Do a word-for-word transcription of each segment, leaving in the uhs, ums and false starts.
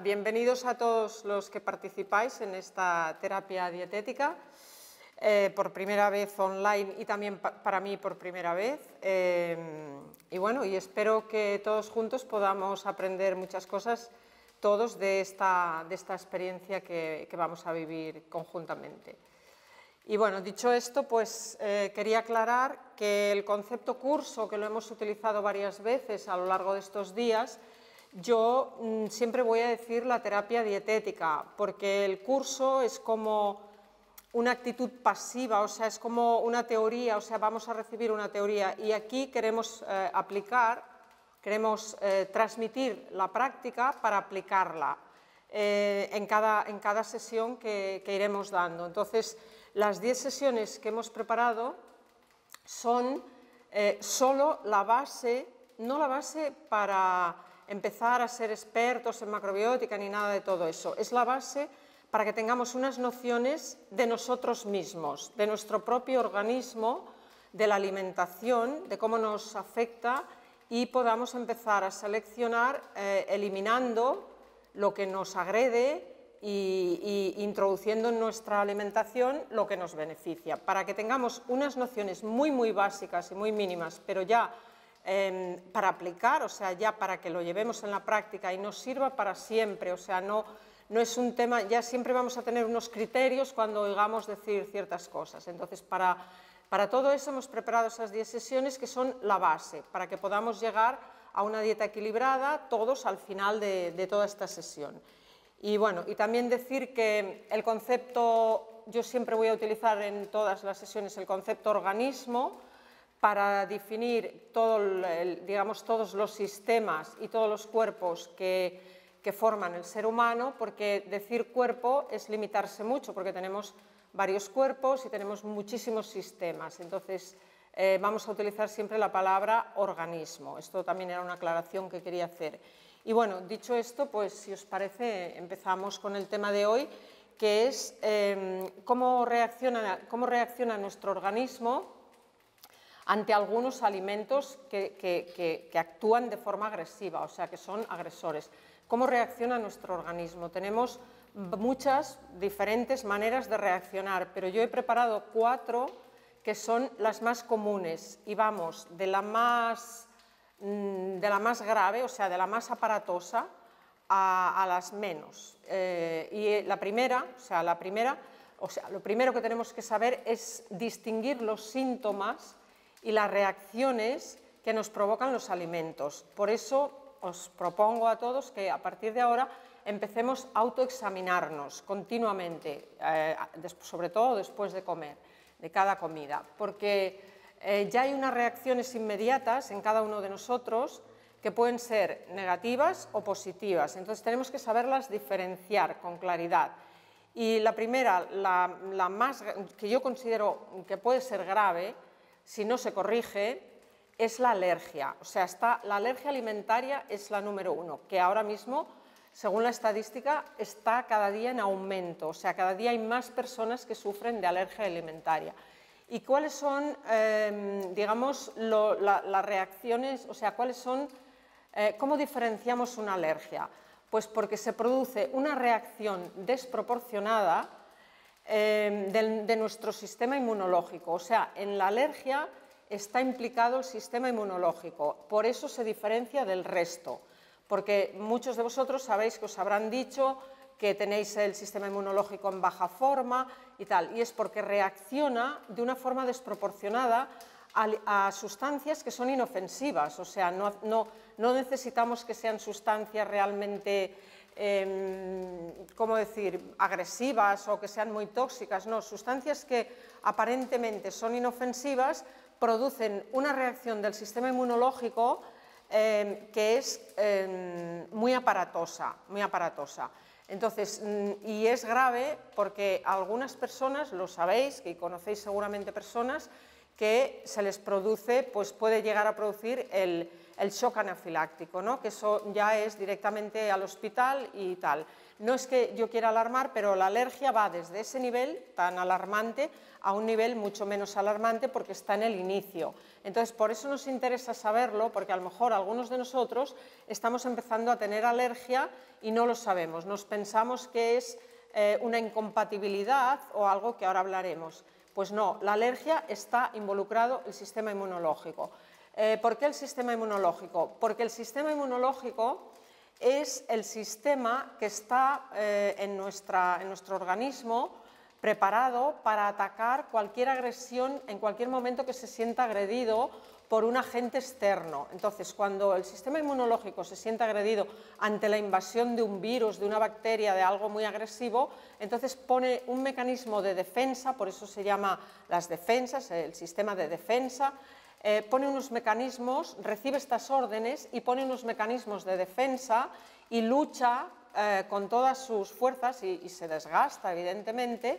Bienvenidos a todos los que participáis en esta terapia dietética, eh, por primera vez online y también pa para mí por primera vez. Eh, y bueno, y espero que todos juntos podamos aprender muchas cosas, todos, de esta, de esta experiencia que, que vamos a vivir conjuntamente. Y bueno, dicho esto, pues eh, quería aclarar que el concepto curso, que lo hemos utilizado varias veces a lo largo de estos días, yo mmm, siempre voy a decir la terapia dietética, porque el curso es como una actitud pasiva, o sea, es como una teoría, o sea, vamos a recibir una teoría y aquí queremos eh, aplicar, queremos eh, transmitir la práctica para aplicarla eh, en, cada, en cada sesión que, que iremos dando. Entonces, las diez sesiones que hemos preparado son eh, solo la base, no la base para empezar a ser expertos en macrobiótica ni nada de todo eso. Es la base para que tengamos unas nociones de nosotros mismos, de nuestro propio organismo, de la alimentación, de cómo nos afecta y podamos empezar a seleccionar eh, eliminando lo que nos agrede e introduciendo en nuestra alimentación lo que nos beneficia. Para que tengamos unas nociones muy, muy básicas y muy mínimas, pero ya para aplicar, o sea, ya para que lo llevemos en la práctica y nos sirva para siempre, o sea, no, no es un tema, ya siempre vamos a tener unos criterios cuando oigamos decir ciertas cosas. Entonces, para, para todo eso hemos preparado esas diez sesiones que son la base, para que podamos llegar a una dieta equilibrada todos al final de, de toda esta sesión. Y bueno, y también decir que el concepto, yo siempre voy a utilizar en todas las sesiones el concepto organismo, para definir todo el, digamos, todos los sistemas y todos los cuerpos que, que forman el ser humano, porque decir cuerpo es limitarse mucho, porque tenemos varios cuerpos y tenemos muchísimos sistemas. Entonces, eh, vamos a utilizar siempre la palabra organismo. Esto también era una aclaración que quería hacer. Y bueno, dicho esto, pues si os parece, empezamos con el tema de hoy, que es eh, cómo reacciona, cómo reacciona nuestro organismo ante algunos alimentos que, que, que, que actúan de forma agresiva, o sea, que son agresores. ¿Cómo reacciona nuestro organismo? Tenemos muchas diferentes maneras de reaccionar, pero yo he preparado cuatro que son las más comunes y vamos de la más, de la más grave, o sea, de la más aparatosa, a, a las menos. Eh, y la primera, o sea, la primera, o sea, lo primero que tenemos que saber es distinguir los síntomas y las reacciones que nos provocan los alimentos. Por eso os propongo a todos que a partir de ahora empecemos a autoexaminarnos continuamente, eh, sobre todo después de comer, de cada comida, porque eh, ya hay unas reacciones inmediatas en cada uno de nosotros que pueden ser negativas o positivas, entonces tenemos que saberlas diferenciar con claridad. Y la primera, la, la más que yo considero que puede ser grave, si no se corrige, es la alergia. O sea, está, la alergia alimentaria es la número uno, que ahora mismo, según la estadística, está cada día en aumento. O sea, cada día hay más personas que sufren de alergia alimentaria. ¿Y cuáles son, eh, digamos, lo, la, las reacciones? O sea, ¿cuáles son, eh, ¿cómo diferenciamos una alergia? Pues porque se produce una reacción desproporcionada De, de nuestro sistema inmunológico, o sea, en la alergia está implicado el sistema inmunológico, por eso se diferencia del resto, porque muchos de vosotros sabéis que os habrán dicho que tenéis el sistema inmunológico en baja forma y tal, y es porque reacciona de una forma desproporcionada a, a sustancias que son inofensivas, o sea, no, no, no necesitamos que sean sustancias realmente Eh, ¿cómo decir?, agresivas o que sean muy tóxicas, no, sustancias que aparentemente son inofensivas producen una reacción del sistema inmunológico eh, que es eh, muy aparatosa, muy aparatosa. Entonces, y es grave porque algunas personas, lo sabéis, que conocéis seguramente personas, que se les produce, pues puede llegar a producir el el shock anafiláctico, ¿no? Que eso ya es directamente al hospital y tal. No es que yo quiera alarmar, pero la alergia va desde ese nivel tan alarmante a un nivel mucho menos alarmante porque está en el inicio. Entonces, por eso nos interesa saberlo, porque a lo mejor algunos de nosotros estamos empezando a tener alergia y no lo sabemos. Nos pensamos que es eh, una incompatibilidad o algo que ahora hablaremos. Pues no, la alergia está involucrado el sistema inmunológico. Eh, ¿Por qué el sistema inmunológico? Porque el sistema inmunológico es el sistema que está eh, en, nuestra, en nuestro organismo preparado para atacar cualquier agresión en cualquier momento que se sienta agredido por un agente externo. Entonces, cuando el sistema inmunológico se siente agredido ante la invasión de un virus, de una bacteria, de algo muy agresivo, entonces pone un mecanismo de defensa, por eso se llama las defensas, el sistema de defensa, Eh, pone unos mecanismos, recibe estas órdenes y pone unos mecanismos de defensa y lucha eh, con todas sus fuerzas y, y se desgasta, evidentemente,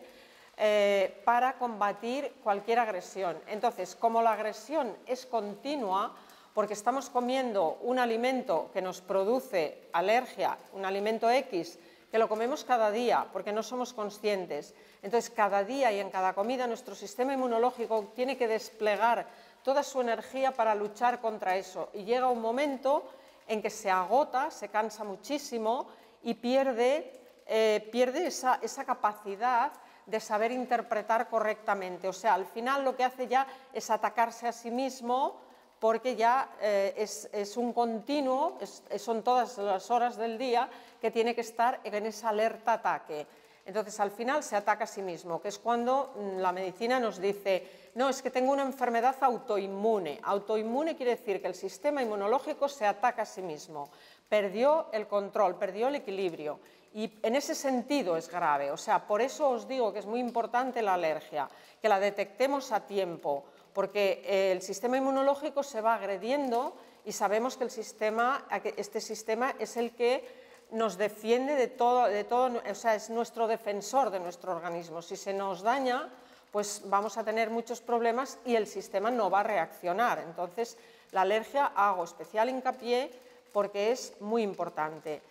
eh, para combatir cualquier agresión. Entonces, como la agresión es continua, porque estamos comiendo un alimento que nos produce alergia, un alimento X, que lo comemos cada día porque no somos conscientes, entonces cada día y en cada comida nuestro sistema inmunológico tiene que desplegar toda su energía para luchar contra eso y llega un momento en que se agota, se cansa muchísimo y pierde, eh, pierde esa, esa capacidad de saber interpretar correctamente. O sea, al final lo que hace ya es atacarse a sí mismo porque ya eh, es, es un continuo, es, son todas las horas del día que tiene que estar en esa alerta ataque. Entonces, al final se ataca a sí mismo, que es cuando la medicina nos dice, no, es que tengo una enfermedad autoinmune. Autoinmune quiere decir que el sistema inmunológico se ataca a sí mismo, perdió el control, perdió el equilibrio y en ese sentido es grave. O sea, por eso os digo que es muy importante la alergia, que la detectemos a tiempo, porque el sistema inmunológico se va agrediendo y sabemos que el sistema, este sistema es el que nos defiende de todo, de todo, o sea, es nuestro defensor de nuestro organismo. Si se nos daña, pues vamos a tener muchos problemas y el sistema no va a reaccionar. Entonces, la alergia hago especial hincapié porque es muy importante.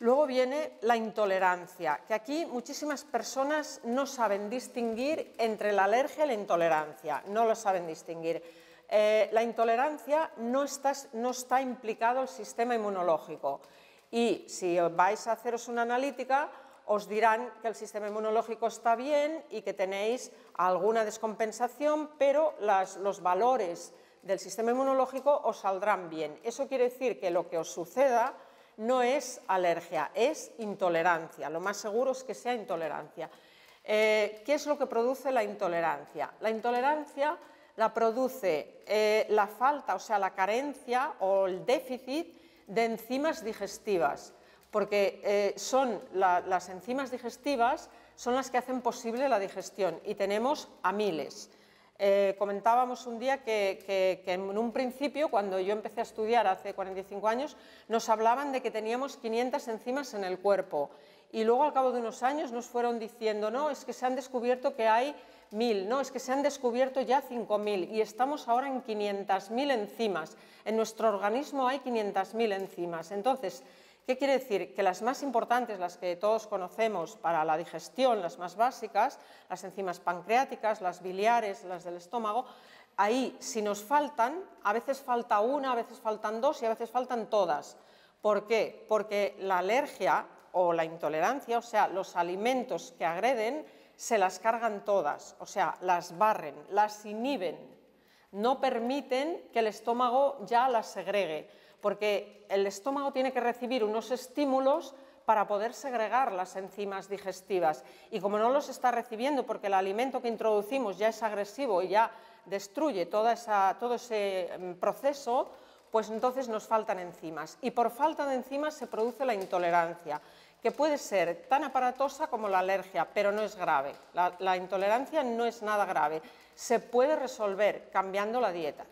Luego viene la intolerancia, que aquí muchísimas personas no saben distinguir entre la alergia y la intolerancia, no lo saben distinguir. Eh, la intolerancia no está, no está implicado el sistema inmunológico. Y si vais a haceros una analítica, os dirán que el sistema inmunológico está bien y que tenéis alguna descompensación, pero las, los valores del sistema inmunológico os saldrán bien. Eso quiere decir que lo que os suceda no es alergia, es intolerancia. Lo más seguro es que sea intolerancia. Eh, ¿Qué es lo que produce la intolerancia? La intolerancia la produce eh, la falta, o sea, la carencia o el déficit de enzimas digestivas, porque eh, son la, las enzimas digestivas son las que hacen posible la digestión y tenemos a miles. Eh, comentábamos un día que, que, que en un principio, cuando yo empecé a estudiar hace cuarenta y cinco años, nos hablaban de que teníamos quinientas enzimas en el cuerpo y luego al cabo de unos años nos fueron diciendo, no, es que se han descubierto que hay mil, no, es que se han descubierto ya cinco mil y estamos ahora en quinientas mil enzimas. En nuestro organismo hay quinientas mil enzimas. Entonces, ¿qué quiere decir? Que las más importantes, las que todos conocemos para la digestión, las más básicas, las enzimas pancreáticas, las biliares, las del estómago, ahí si nos faltan, a veces falta una, a veces faltan dos y a veces faltan todas. ¿Por qué? Porque la alergia o la intolerancia, o sea, los alimentos que agreden, se las cargan todas, o sea, las barren, las inhiben, no permiten que el estómago ya las segregue, porque el estómago tiene que recibir unos estímulos para poder segregar las enzimas digestivas y como no los está recibiendo porque el alimento que introducimos ya es agresivo y ya destruye toda esa, todo ese proceso, pues entonces nos faltan enzimas y por falta de enzimas se produce la intolerancia, que puede ser tan aparatosa como la alergia, pero no es grave. La, la intolerancia no es nada grave. Se puede resolver cambiando la dieta.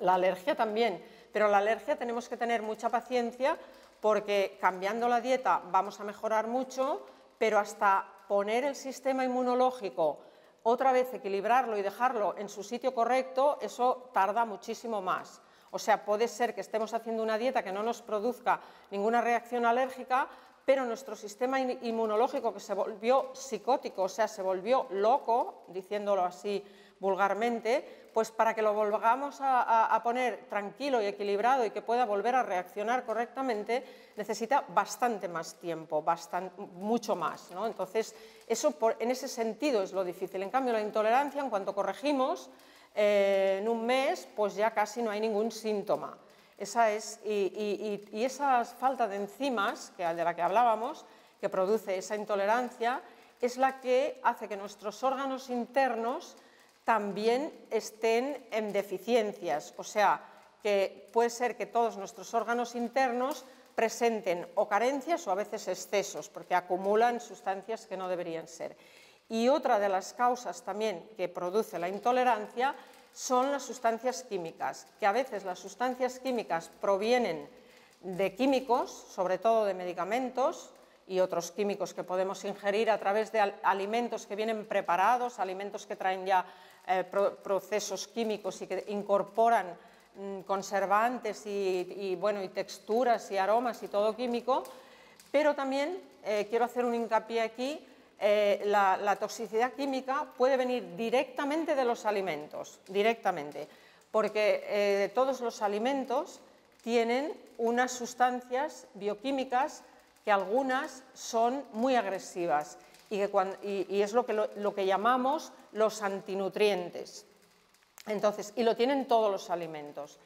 La alergia también, pero la alergia tenemos que tener mucha paciencia porque cambiando la dieta vamos a mejorar mucho, pero hasta poner el sistema inmunológico, otra vez equilibrarlo y dejarlo en su sitio correcto, eso tarda muchísimo más. O sea, puede ser que estemos haciendo una dieta que no nos produzca ninguna reacción alérgica, pero nuestro sistema inmunológico, que se volvió psicótico, o sea, se volvió loco, diciéndolo así vulgarmente, pues para que lo volvamos a, a, a poner tranquilo y equilibrado y que pueda volver a reaccionar correctamente, necesita bastante más tiempo, bastante, mucho más, ¿no? Entonces, eso por, en ese sentido es lo difícil. En cambio, la intolerancia, en cuanto corregimos, eh, en un mes, pues ya casi no hay ningún síntoma. Esa es, y, y, y, y esa falta de enzimas, que, de la que hablábamos, que produce esa intolerancia, es la que hace que nuestros órganos internos también estén en deficiencias. O sea, que puede ser que todos nuestros órganos internos presenten o carencias o a veces excesos, porque acumulan sustancias que no deberían ser. Y otra de las causas también que produce la intolerancia son las sustancias químicas, que a veces las sustancias químicas provienen de químicos, sobre todo de medicamentos y otros químicos que podemos ingerir a través de alimentos que vienen preparados, alimentos que traen ya eh, procesos químicos y que incorporan mm, conservantes y, y, bueno, y texturas y aromas y todo químico, pero también eh, quiero hacer un hincapié aquí. Eh, la, la toxicidad química puede venir directamente de los alimentos, directamente, porque eh, todos los alimentos tienen unas sustancias bioquímicas que algunas son muy agresivas y, que cuando, y, y es lo que, lo, lo que llamamos los antinutrientes. Entonces, y lo tienen todos los alimentos.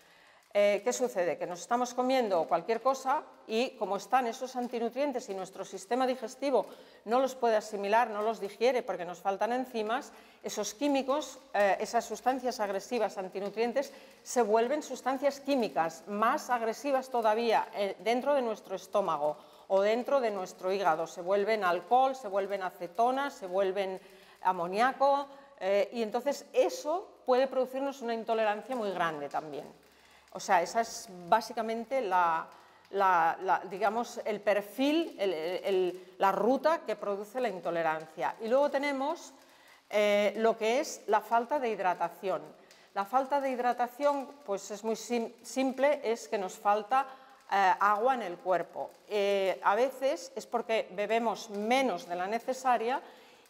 Eh, ¿Qué sucede? Que nos estamos comiendo cualquier cosa y como están esos antinutrientes y nuestro sistema digestivo no los puede asimilar, no los digiere porque nos faltan enzimas, esos químicos, eh, esas sustancias agresivas antinutrientes se vuelven sustancias químicas más agresivas todavía eh, dentro de nuestro estómago o dentro de nuestro hígado. Se vuelven alcohol, se vuelven acetona, se vuelven amoníaco eh, y entonces eso puede producirnos una intolerancia muy grande también. O sea, esa es básicamente la, la, la, digamos, el perfil, el, el, la ruta que produce la intolerancia. Y luego tenemos eh, lo que es la falta de hidratación. La falta de hidratación, pues es muy sim simple, es que nos falta eh, agua en el cuerpo. Eh, a veces es porque bebemos menos de la necesaria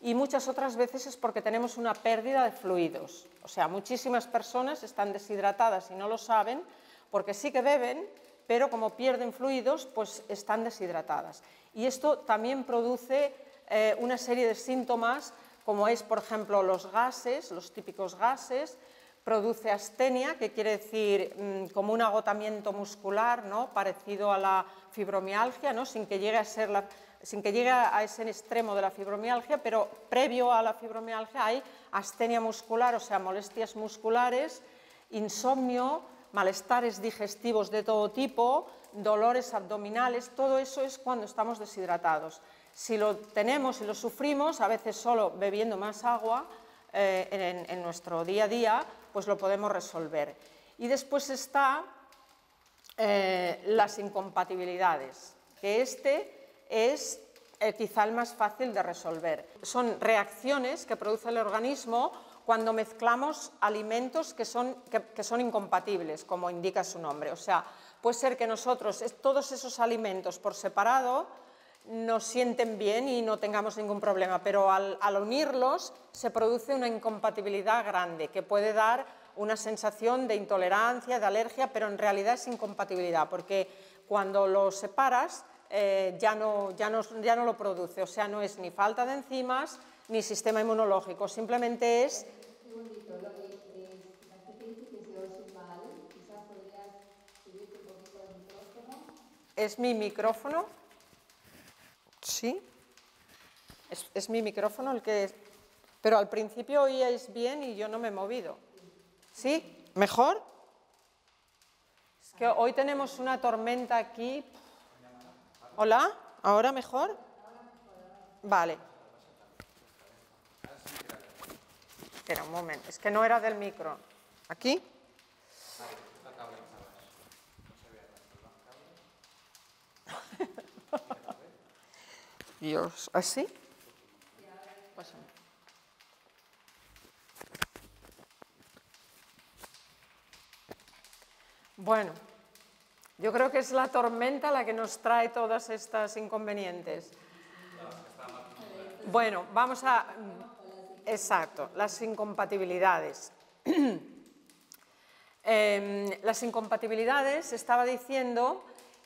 y muchas otras veces es porque tenemos una pérdida de fluidos. O sea, muchísimas personas están deshidratadas y no lo saben, porque sí que beben, pero como pierden fluidos, pues están deshidratadas. Y esto también produce eh, una serie de síntomas, como es, por ejemplo, los gases, los típicos gases, produce astenia, que quiere decir mmm, como un agotamiento muscular, ¿no? Parecido a la fibromialgia, ¿no? Sin que llegue a ser la... sin que llegue a ese extremo de la fibromialgia, pero previo a la fibromialgia hay astenia muscular, o sea, molestias musculares, insomnio, malestares digestivos de todo tipo, dolores abdominales, todo eso es cuando estamos deshidratados. Si lo tenemos y lo sufrimos, a veces solo bebiendo más agua eh, en, en nuestro día a día, pues lo podemos resolver. Y después está eh, las incompatibilidades, que este... es eh, quizá el más fácil de resolver. Son reacciones que produce el organismo cuando mezclamos alimentos que son, que, que son incompatibles, como indica su nombre. O sea, puede ser que nosotros todos esos alimentos por separado nos sienten bien y no tengamos ningún problema, pero al, al unirlos se produce una incompatibilidad grande que puede dar una sensación de intolerancia, de alergia, pero en realidad es incompatibilidad, porque cuando los separas, Eh, ya, no, ya, no, ya no lo produce, o sea, no es ni falta de enzimas ni sistema inmunológico, simplemente es... Un segundito, lo de las pequeñas que se oyen mal, quizás podrías subirte un poquito el micrófono. ¿Es mi micrófono? Sí. Es, es mi micrófono el que... Es... Pero al principio oíais bien y yo no me he movido. ¿Sí? ¿Mejor? Es que hoy tenemos una tormenta aquí... Hola, ¿ahora mejor? Vale. Espera un momento, es que no era del micro. ¿Aquí? Dios, ¿así? Pásame. Bueno, yo creo que es la tormenta la que nos trae todas estas inconvenientes. Bueno, vamos a... Exacto, las incompatibilidades. Eh, las incompatibilidades, estaba diciendo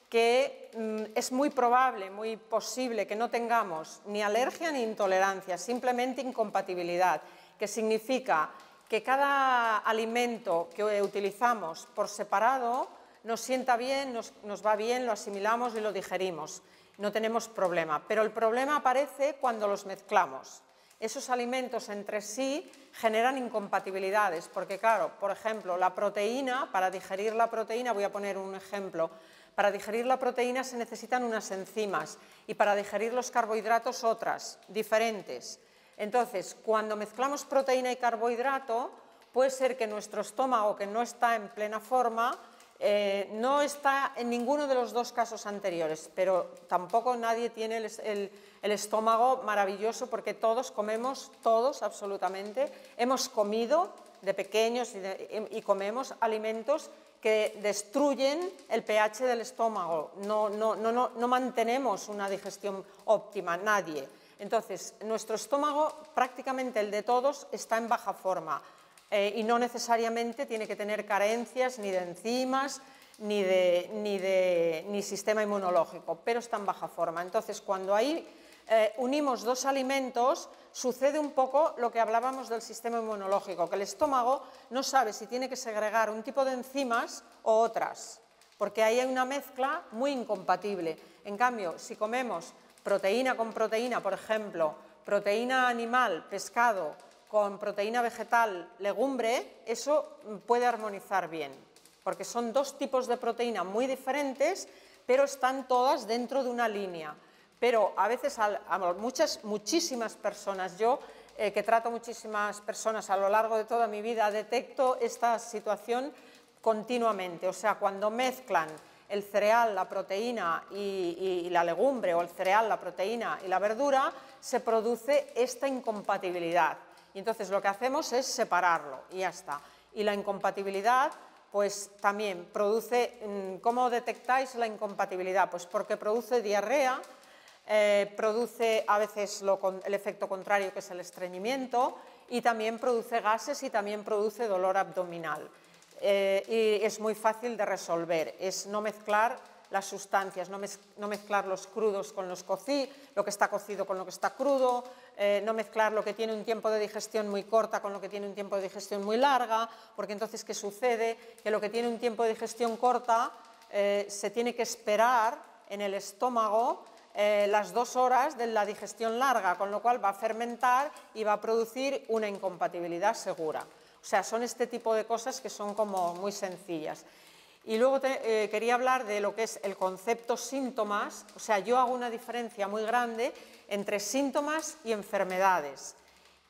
que mm, es muy probable, muy posible que no tengamos ni alergia ni intolerancia, simplemente incompatibilidad, que significa que cada alimento que utilizamos por separado nos sienta bien, nos, nos va bien, lo asimilamos y lo digerimos, no tenemos problema, pero el problema aparece cuando los mezclamos. Esos alimentos entre sí generan incompatibilidades, porque claro, por ejemplo, la proteína, para digerir la proteína, voy a poner un ejemplo, para digerir la proteína se necesitan unas enzimas y para digerir los carbohidratos otras, diferentes. Entonces, cuando mezclamos proteína y carbohidrato, puede ser que nuestro estómago, que no está en plena forma, eh, no está en ninguno de los dos casos anteriores, pero tampoco nadie tiene el, el, el estómago maravilloso porque todos comemos, todos absolutamente, hemos comido de pequeños y, de, y comemos alimentos que destruyen el pH del estómago, no, no, no, no, no mantenemos una digestión óptima, nadie. Entonces, nuestro estómago, prácticamente el de todos, está en baja forma. Eh, y no necesariamente tiene que tener carencias ni de enzimas ni de, ni de ni sistema inmunológico, pero está en baja forma. Entonces, cuando ahí eh, unimos dos alimentos, sucede un poco lo que hablábamos del sistema inmunológico, que el estómago no sabe si tiene que segregar un tipo de enzimas o otras, porque ahí hay una mezcla muy incompatible. En cambio, si comemos proteína con proteína, por ejemplo, proteína animal, pescado, con proteína vegetal, legumbre, eso puede armonizar bien, porque son dos tipos de proteína muy diferentes, pero están todas dentro de una línea. Pero a veces, a muchas, muchísimas personas, yo eh, que trato muchísimas personas a lo largo de toda mi vida, detecto esta situación continuamente, o sea, cuando mezclan el cereal, la proteína y, y la legumbre, o el cereal, la proteína y la verdura, se produce esta incompatibilidad. Y entonces lo que hacemos es separarlo y ya está. Y la incompatibilidad, pues también produce... ¿Cómo detectáis la incompatibilidad? Pues porque produce diarrea, eh, produce a veces lo, el efecto contrario que es el estreñimiento, y también produce gases y también produce dolor abdominal. Eh, y es muy fácil de resolver, es no mezclar las sustancias, no, mez no mezclar los crudos con los cocidos, lo que está cocido con lo que está crudo, eh, no mezclar lo que tiene un tiempo de digestión muy corta con lo que tiene un tiempo de digestión muy larga, porque entonces ¿qué sucede? Que lo que tiene un tiempo de digestión corta eh, se tiene que esperar en el estómago eh, las dos horas de la digestión larga, con lo cual va a fermentar y va a producir una incompatibilidad segura. O sea, son este tipo de cosas que son como muy sencillas. Y luego te, eh, quería hablar de lo que es el concepto síntomas. O sea, yo hago una diferencia muy grande entre síntomas y enfermedades.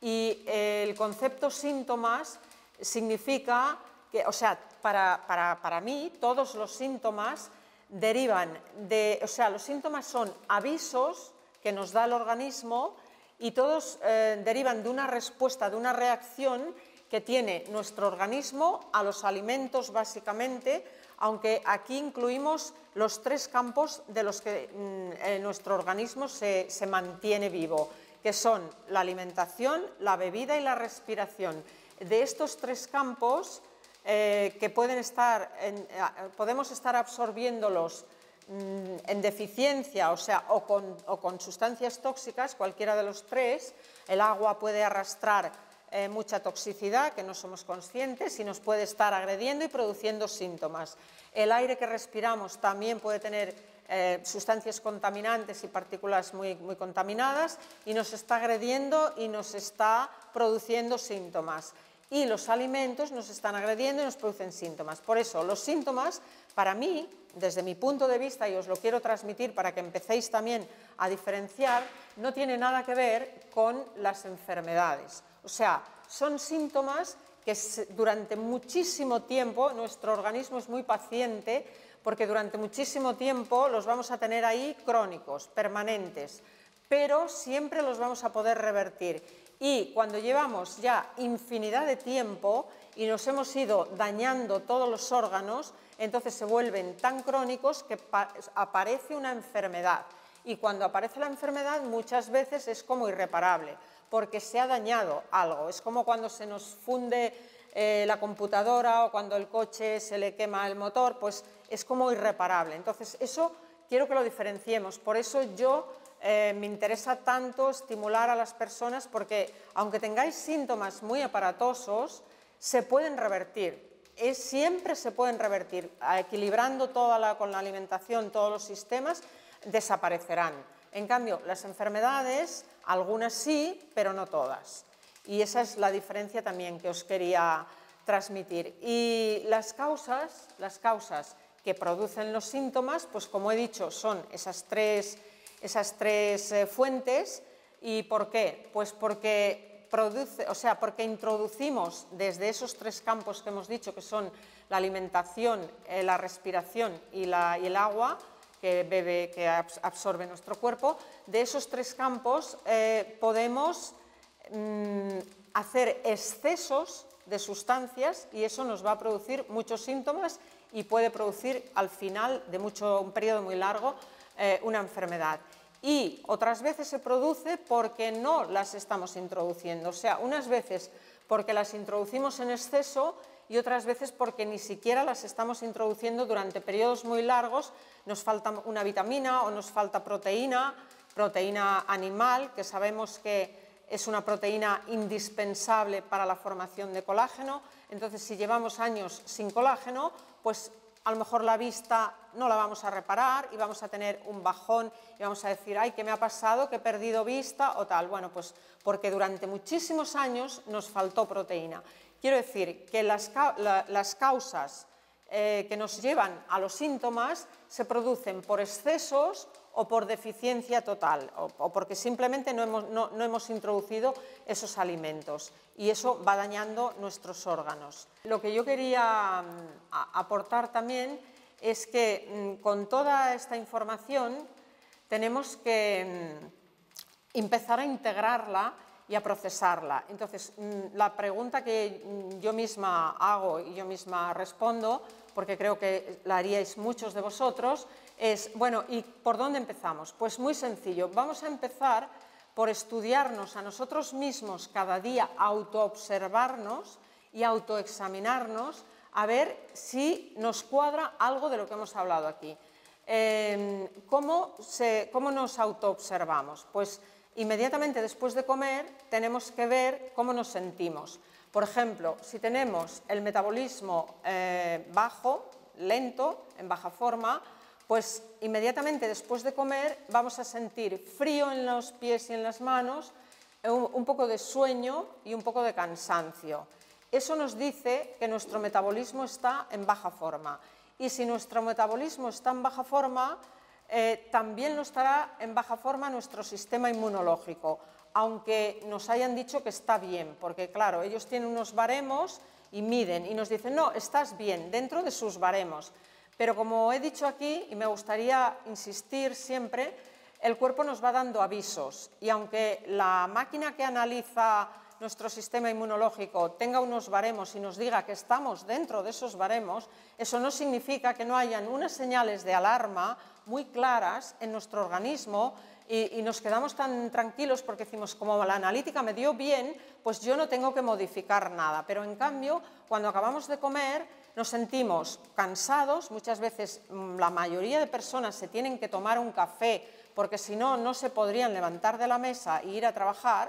Y eh, el concepto síntomas significa que, o sea, para, para, para mí todos los síntomas derivan de, o sea, los síntomas son avisos que nos da el organismo y todos eh, derivan de una respuesta, de una reacción que tiene nuestro organismo a los alimentos básicamente, aunque aquí incluimos los tres campos de los que mm, nuestro organismo se, se mantiene vivo, que son la alimentación, la bebida y la respiración. De estos tres campos eh, que pueden estar en, eh, podemos estar absorbiéndolos mm, en deficiencia, o sea, o con, o con sustancias tóxicas, cualquiera de los tres. El agua puede arrastrar Eh, mucha toxicidad que no somos conscientes y nos puede estar agrediendo y produciendo síntomas. El aire que respiramos también puede tener eh, sustancias contaminantes y partículas muy, muy contaminadas y nos está agrediendo y nos está produciendo síntomas. Y los alimentos nos están agrediendo y nos producen síntomas. Por eso, los síntomas, para mí, desde mi punto de vista, y os lo quiero transmitir para que empecéis también a diferenciar, no tiene nada que ver con las enfermedades. O sea, son síntomas que durante muchísimo tiempo, nuestro organismo es muy paciente, porque durante muchísimo tiempo los vamos a tener ahí crónicos, permanentes, pero siempre los vamos a poder revertir. Y cuando llevamos ya infinidad de tiempo y nos hemos ido dañando todos los órganos, entonces se vuelven tan crónicos que aparece una enfermedad. Y cuando aparece la enfermedad muchas veces es como irreparable, porque se ha dañado algo. Es como cuando se nos funde eh, la computadora o cuando el coche se le quema el motor, pues es como irreparable. Entonces eso quiero que lo diferenciemos, por eso yo eh, me interesa tanto estimular a las personas, porque aunque tengáis síntomas muy aparatosos, se pueden revertir, es, siempre se pueden revertir, equilibrando toda la, con la alimentación todos los sistemas, desaparecerán. En cambio, las enfermedades, algunas sí, pero no todas. Y esa es la diferencia también que os quería transmitir. Y las causas, las causas que producen los síntomas, pues como he dicho, son esas tres, esas tres eh, fuentes. ¿Y por qué? Pues porque, produce, o sea, porque introducimos desde esos tres campos que hemos dicho, que son la alimentación, eh, la respiración y, la, y el agua, que bebe, que absorbe nuestro cuerpo, de esos tres campos eh, podemos mm, hacer excesos de sustancias y eso nos va a producir muchos síntomas y puede producir al final de mucho, un periodo muy largo eh, una enfermedad. Y otras veces se produce porque no las estamos introduciendo, o sea, unas veces porque las introducimos en exceso y otras veces porque ni siquiera las estamos introduciendo durante periodos muy largos, nos falta una vitamina o nos falta proteína, proteína animal, que sabemos que es una proteína indispensable para la formación de colágeno, entonces si llevamos años sin colágeno, pues a lo mejor la vista no la vamos a reparar y vamos a tener un bajón y vamos a decir, ay, ¿qué me ha pasado? ¿Que he perdido vista? O tal. Bueno, pues porque durante muchísimos años nos faltó proteína. Quiero decir que las, la, las causas eh, que nos llevan a los síntomas se producen por excesos o por deficiencia total, o, o porque simplemente no hemos, no, no hemos introducido esos alimentos y eso va dañando nuestros órganos. Lo que yo quería a, aportar también es que con toda esta información tenemos que empezar a integrarla y a procesarla. Entonces, la pregunta que yo misma hago y yo misma respondo, porque creo que la haríais muchos de vosotros, es, bueno, ¿y por dónde empezamos? Pues muy sencillo, vamos a empezar por estudiarnos a nosotros mismos cada día, autoobservarnos y autoexaminarnos, a ver si nos cuadra algo de lo que hemos hablado aquí. Eh, ¿cómo, se, ¿Cómo nos autoobservamos? Pues inmediatamente después de comer tenemos que ver cómo nos sentimos. Por ejemplo, si tenemos el metabolismo eh, bajo, lento, en baja forma, pues inmediatamente después de comer vamos a sentir frío en los pies y en las manos, un, un poco de sueño y un poco de cansancio. Eso nos dice que nuestro metabolismo está en baja forma. Y si nuestro metabolismo está en baja forma, Eh, también lo estará en baja forma nuestro sistema inmunológico, aunque nos hayan dicho que está bien, porque claro, ellos tienen unos baremos y miden y nos dicen, no, estás bien, dentro de sus baremos. Pero como he dicho aquí, y me gustaría insistir siempre, el cuerpo nos va dando avisos y aunque la máquina que analiza nuestro sistema inmunológico tenga unos baremos y nos diga que estamos dentro de esos baremos, eso no significa que no hayan unas señales de alarma muy claras en nuestro organismo y, y nos quedamos tan tranquilos porque decimos, como la analítica me dio bien, pues yo no tengo que modificar nada. Pero en cambio, cuando acabamos de comer, nos sentimos cansados, muchas veces la mayoría de personas se tienen que tomar un café porque si no, no se podrían levantar de la mesa e ir a trabajar.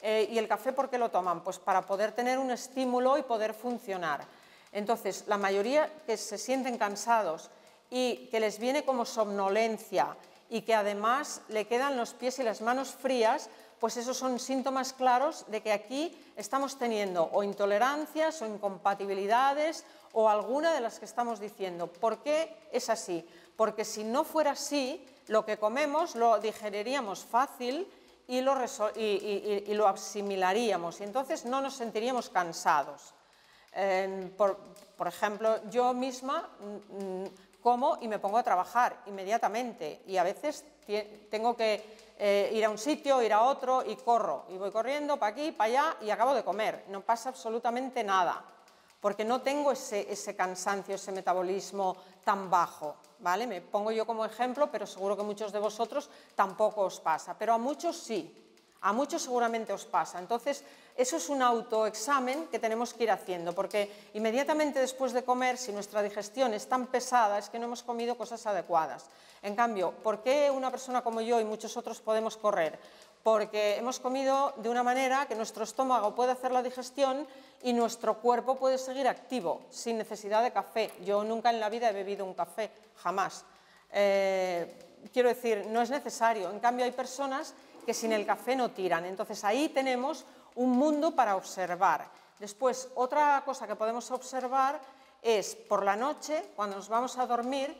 Eh, ¿Y el café por qué lo toman? Pues para poder tener un estímulo y poder funcionar. Entonces, la mayoría que se sienten cansados y que les viene como somnolencia y que además le quedan los pies y las manos frías, pues esos son síntomas claros de que aquí estamos teniendo o intolerancias o incompatibilidades o alguna de las que estamos diciendo. ¿Por qué es así? Porque si no fuera así, lo que comemos lo digeriríamos fácil y lo, y, y, y lo asimilaríamos y entonces no nos sentiríamos cansados. Eh, por, por ejemplo, yo misma mm, como y me pongo a trabajar inmediatamente y a veces tengo que eh, ir a un sitio, ir a otro y corro. Y voy corriendo para aquí, para allá y acabo de comer. No pasa absolutamente nada. porque no tengo ese, ese cansancio, ese metabolismo tan bajo, ¿vale? Me pongo yo como ejemplo, pero seguro que muchos de vosotros tampoco os pasa, pero a muchos sí. A muchos seguramente os pasa. Entonces, eso es un autoexamen que tenemos que ir haciendo, porque inmediatamente después de comer, si nuestra digestión es tan pesada, es que no hemos comido cosas adecuadas. En cambio, ¿por qué una persona como yo y muchos otros podemos correr? Porque hemos comido de una manera que nuestro estómago puede hacer la digestión y nuestro cuerpo puede seguir activo, sin necesidad de café. Yo nunca en la vida he bebido un café, jamás. Eh, quiero decir, no es necesario. En cambio, hay personas que sin el café no tiran. Entonces ahí tenemos un mundo para observar. Después, otra cosa que podemos observar es por la noche, cuando nos vamos a dormir,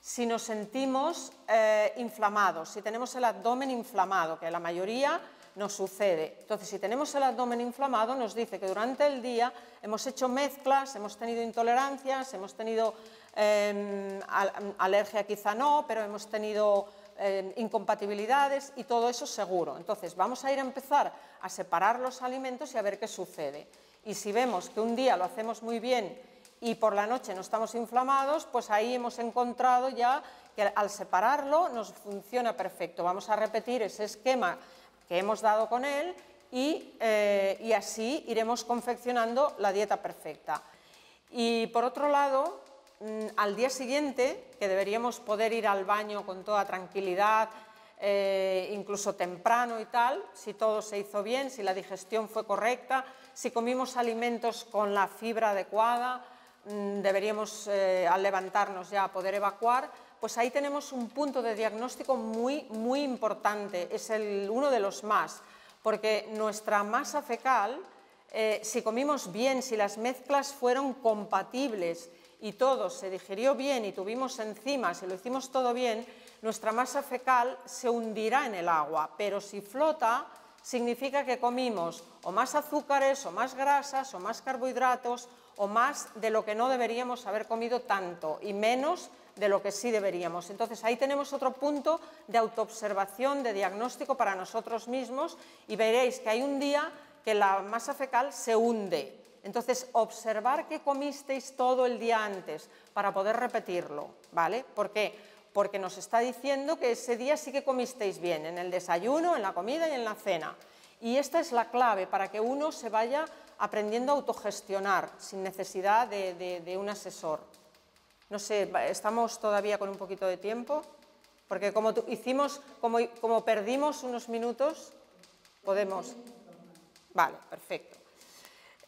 si nos sentimos eh, inflamados, si tenemos el abdomen inflamado, que a la mayoría nos sucede. Entonces, si tenemos el abdomen inflamado, nos dice que durante el día hemos hecho mezclas, hemos tenido intolerancias, hemos tenido eh, alergia, quizá no, pero hemos tenido Eh, incompatibilidades y todo eso seguro. Entonces vamos a ir a empezar a separar los alimentos y a ver qué sucede. Y si vemos que un día lo hacemos muy bien y por la noche no estamos inflamados, pues ahí hemos encontrado ya que al separarlo nos funciona perfecto. Vamos a repetir ese esquema que hemos dado con él y, eh, y así iremos confeccionando la dieta perfecta. Y por otro lado, al día siguiente, que deberíamos poder ir al baño con toda tranquilidad, eh, incluso temprano y tal, si todo se hizo bien, si la digestión fue correcta, si comimos alimentos con la fibra adecuada, mmm, deberíamos eh, al levantarnos ya poder evacuar, pues ahí tenemos un punto de diagnóstico muy, muy importante, es el, uno de los más, porque nuestra masa fecal, eh, si comimos bien, si las mezclas fueron compatibles, y todo se digirió bien y tuvimos enzimas y lo hicimos todo bien, nuestra masa fecal se hundirá en el agua, pero si flota significa que comimos o más azúcares, o más grasas, o más carbohidratos, o más de lo que no deberíamos haber comido tanto y menos de lo que sí deberíamos. Entonces ahí tenemos otro punto de autoobservación, de diagnóstico para nosotros mismos y veréis que hay un día que la masa fecal se hunde. Entonces, observar qué comisteis todo el día antes para poder repetirlo, ¿vale? ¿Por qué? Porque nos está diciendo que ese día sí que comisteis bien, en el desayuno, en la comida y en la cena. Y esta es la clave para que uno se vaya aprendiendo a autogestionar sin necesidad de, de, de un asesor. No sé, estamos todavía con un poquito de tiempo, porque como tú, hicimos, como, como perdimos unos minutos, podemos... Vale, perfecto.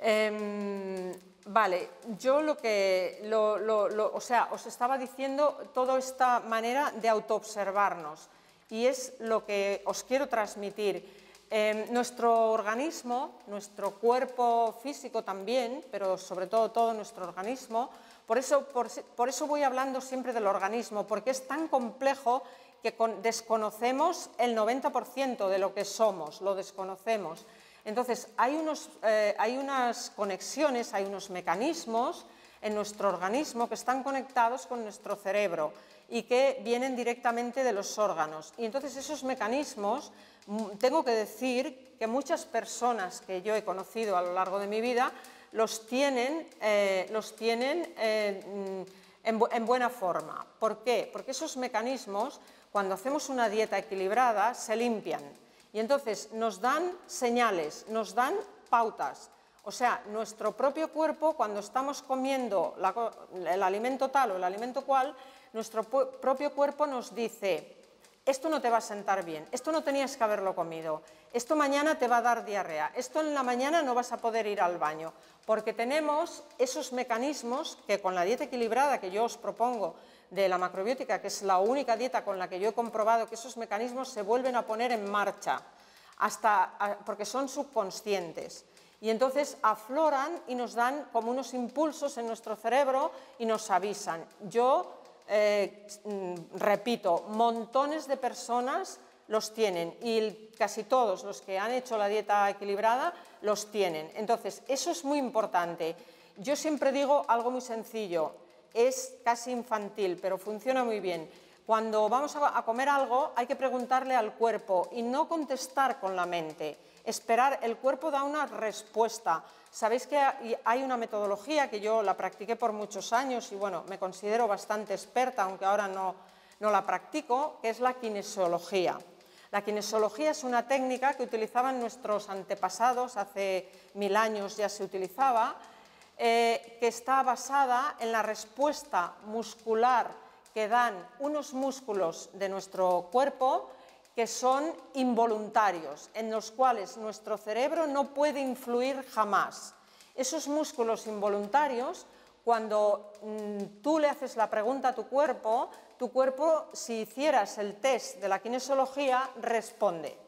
Eh, vale, yo lo que, lo, lo, lo, o sea, os estaba diciendo toda esta manera de autoobservarnos y es lo que os quiero transmitir. Eh, nuestro organismo, nuestro cuerpo físico también, pero sobre todo todo nuestro organismo, por eso, por, por eso voy hablando siempre del organismo, porque es tan complejo que con, desconocemos el noventa por ciento de lo que somos, lo desconocemos. Entonces, hay, unos, eh, hay unas conexiones, hay unos mecanismos en nuestro organismo que están conectados con nuestro cerebro y que vienen directamente de los órganos. Y entonces esos mecanismos, tengo que decir que muchas personas que yo he conocido a lo largo de mi vida los tienen, eh, los tienen eh, en, bu- en buena forma. ¿Por qué? Porque esos mecanismos, cuando hacemos una dieta equilibrada, se limpian. Y entonces nos dan señales, nos dan pautas. O sea, nuestro propio cuerpo, cuando estamos comiendo la, el alimento tal o el alimento cual, nuestro propio cuerpo nos dice, esto no te va a sentar bien, esto no tenías que haberlo comido, esto mañana te va a dar diarrea, esto en la mañana no vas a poder ir al baño, porque tenemos esos mecanismos que con la dieta equilibrada que yo os propongo, de la macrobiótica, que es la única dieta con la que yo he comprobado que esos mecanismos se vuelven a poner en marcha, hasta porque son subconscientes. Y entonces afloran y nos dan como unos impulsos en nuestro cerebro y nos avisan. Yo, eh, repito, montones de personas los tienen y casi todos los que han hecho la dieta equilibrada los tienen. Entonces, eso es muy importante. Yo siempre digo algo muy sencillo. Es casi infantil, pero funciona muy bien. Cuando vamos a comer algo hay que preguntarle al cuerpo y no contestar con la mente. Esperar, el cuerpo da una respuesta. Sabéis que hay una metodología que yo la practiqué por muchos años y bueno, me considero bastante experta, aunque ahora no, no la practico, que es la kinesiología. La kinesiología es una técnica que utilizaban nuestros antepasados, hace mil años ya se utilizaba, eh, que está basada en la respuesta muscular que dan unos músculos de nuestro cuerpo que son involuntarios, en los cuales nuestro cerebro no puede influir jamás. Esos músculos involuntarios, cuando mmm, tú le haces la pregunta a tu cuerpo, tu cuerpo, si hicieras el test de la kinesiología, responde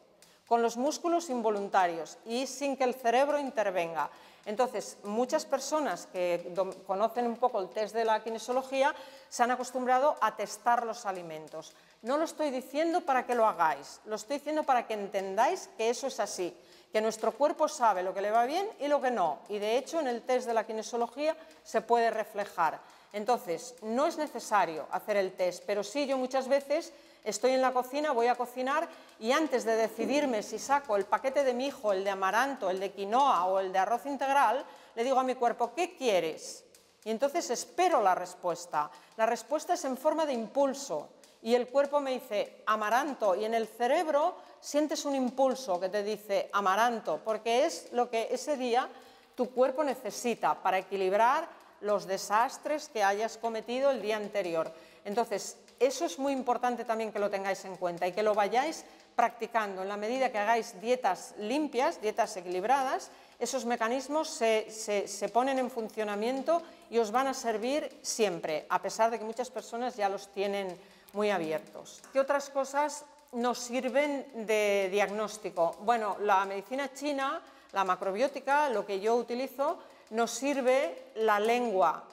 con los músculos involuntarios y sin que el cerebro intervenga. Entonces, muchas personas que conocen un poco el test de la kinesiología se han acostumbrado a testar los alimentos. No lo estoy diciendo para que lo hagáis, lo estoy diciendo para que entendáis que eso es así, que nuestro cuerpo sabe lo que le va bien y lo que no, y de hecho en el test de la kinesiología se puede reflejar. Entonces, no es necesario hacer el test, pero sí, yo muchas veces estoy en la cocina, voy a cocinar y antes de decidirme si saco el paquete de mijo, el de amaranto, el de quinoa o el de arroz integral, le digo a mi cuerpo, ¿qué quieres? Y entonces espero la respuesta. La respuesta es en forma de impulso y el cuerpo me dice amaranto y en el cerebro sientes un impulso que te dice amaranto porque es lo que ese día tu cuerpo necesita para equilibrar los desastres que hayas cometido el día anterior. Entonces, eso es muy importante también que lo tengáis en cuenta y que lo vayáis practicando. En la medida que hagáis dietas limpias, dietas equilibradas, esos mecanismos se, se, se ponen en funcionamiento y os van a servir siempre, a pesar de que muchas personas ya los tienen muy abiertos. ¿Qué otras cosas nos sirven de diagnóstico? Bueno, la medicina china, la macrobiótica, lo que yo utilizo, nos sirve la lengua,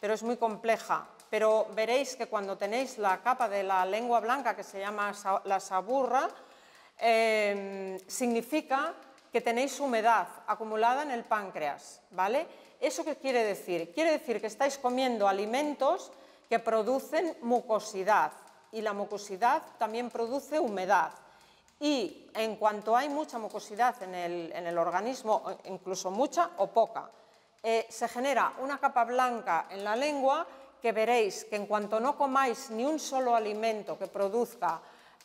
pero es muy compleja, pero veréis que cuando tenéis la capa de la lengua blanca que se llama la saburra, eh, significa que tenéis humedad acumulada en el páncreas, ¿vale? ¿Eso qué quiere decir? Quiere decir que estáis comiendo alimentos que producen mucosidad y la mucosidad también produce humedad. Y en cuanto hay mucha mucosidad en el, en el organismo, incluso mucha o poca, Eh, se genera una capa blanca en la lengua que veréis que en cuanto no comáis ni un solo alimento que produzca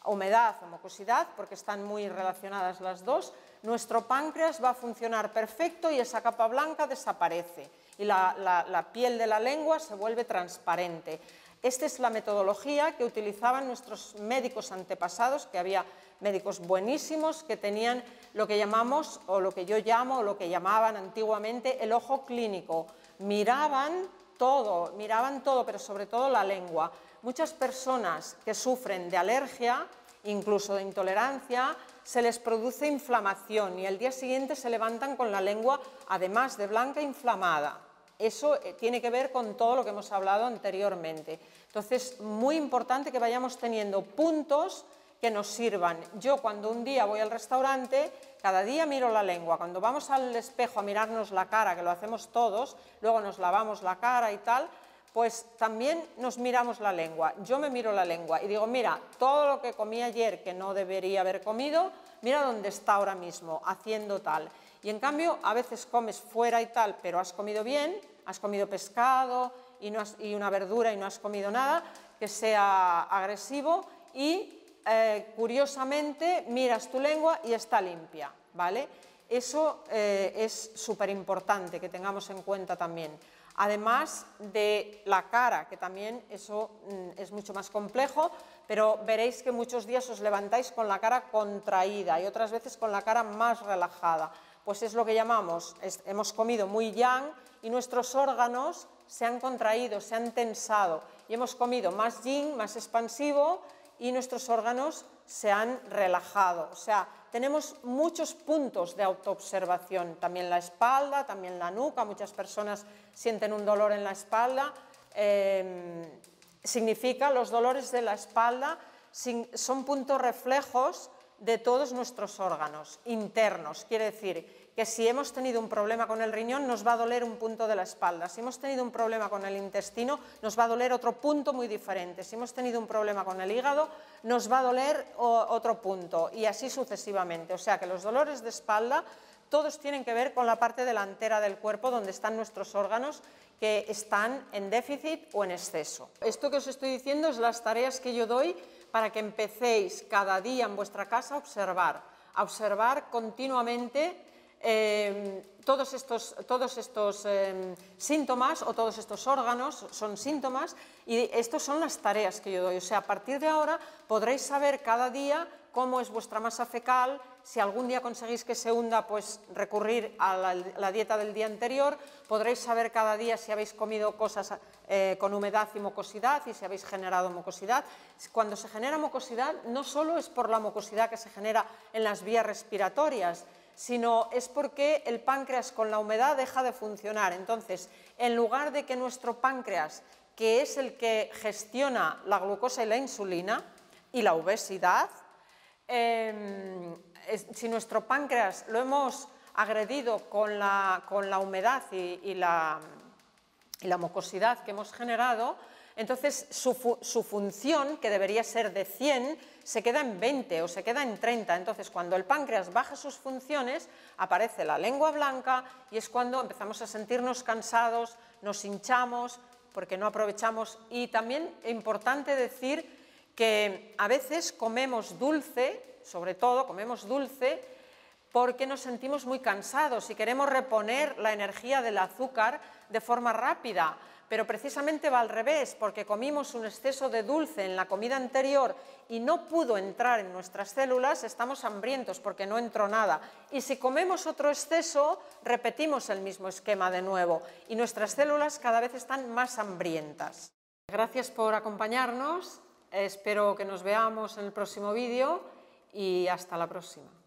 humedad o mucosidad, porque están muy relacionadas las dos, nuestro páncreas va a funcionar perfecto y esa capa blanca desaparece y la, la, la piel de la lengua se vuelve transparente. Esta es la metodología que utilizaban nuestros médicos antepasados, que había médicos buenísimos que tenían lo que llamamos, o lo que yo llamo, o lo que llamaban antiguamente el ojo clínico. Miraban todo, miraban todo, pero sobre todo la lengua. Muchas personas que sufren de alergia, incluso de intolerancia, se les produce inflamación y al día siguiente se levantan con la lengua, además de blanca, inflamada. Eso tiene que ver con todo lo que hemos hablado anteriormente. Entonces, muy importante que vayamos teniendo puntos que nos sirvan. Yo cuando un día voy al restaurante, cada día miro la lengua. Cuando vamos al espejo a mirarnos la cara, que lo hacemos todos, luego nos lavamos la cara y tal, pues también nos miramos la lengua. Yo me miro la lengua y digo, mira, todo lo que comí ayer que no debería haber comido, mira dónde está ahora mismo, haciendo tal. Y en cambio, a veces comes fuera y tal, pero has comido bien, has comido pescado y, no has, y una verdura y no has comido nada que sea agresivo y eh, curiosamente miras tu lengua y está limpia, ¿vale? Eso eh, es súper importante que tengamos en cuenta también. Además de la cara, que también eso mm, es mucho más complejo, pero veréis que muchos días os levantáis con la cara contraída y otras veces con la cara más relajada. Pues es lo que llamamos, es, hemos comido muy yang y nuestros órganos se han contraído, se han tensado y hemos comido más yin, más expansivo y nuestros órganos se han relajado. O sea, tenemos muchos puntos de autoobservación, también la espalda, también la nuca, muchas personas sienten un dolor en la espalda, eh, significa los dolores de la espalda sin, son puntos reflejos de todos nuestros órganos internos, quiere decir que si hemos tenido un problema con el riñón nos va a doler un punto de la espalda, si hemos tenido un problema con el intestino nos va a doler otro punto muy diferente, si hemos tenido un problema con el hígado nos va a doler otro punto y así sucesivamente. O sea que los dolores de espalda todos tienen que ver con la parte delantera del cuerpo donde están nuestros órganos que están en déficit o en exceso. Esto que os estoy diciendo es las tareas que yo doy para que empecéis cada día en vuestra casa a observar, a observar continuamente Eh, todos estos, todos estos eh, síntomas o todos estos órganos son síntomas y estas son las tareas que yo doy. O sea, a partir de ahora podréis saber cada día cómo es vuestra masa fecal, si algún día conseguís que se hunda, pues recurrir a la, la dieta del día anterior, podréis saber cada día si habéis comido cosas eh, con humedad y mucosidad y si habéis generado mucosidad. Cuando se genera mucosidad no solo es por la mucosidad que se genera en las vías respiratorias, sino es porque el páncreas con la humedad deja de funcionar. Entonces, en lugar de que nuestro páncreas, que es el que gestiona la glucosa y la insulina y la obesidad, eh, si nuestro páncreas lo hemos agredido con la, con la humedad y, y, la, y la mucosidad que hemos generado, entonces su, su función, que debería ser de cien, se queda en veinte o se queda en treinta. Entonces cuando el páncreas baja sus funciones, aparece la lengua blanca y es cuando empezamos a sentirnos cansados, nos hinchamos porque no aprovechamos. Y también es importante decir que a veces comemos dulce, sobre todo comemos dulce, porque nos sentimos muy cansados y queremos reponer la energía del azúcar de forma rápida. Pero precisamente va al revés, porque comimos un exceso de dulce en la comida anterior y no pudo entrar en nuestras células, estamos hambrientos porque no entró nada. Y si comemos otro exceso, repetimos el mismo esquema de nuevo y nuestras células cada vez están más hambrientas. Gracias por acompañarnos, espero que nos veamos en el próximo vídeo y hasta la próxima.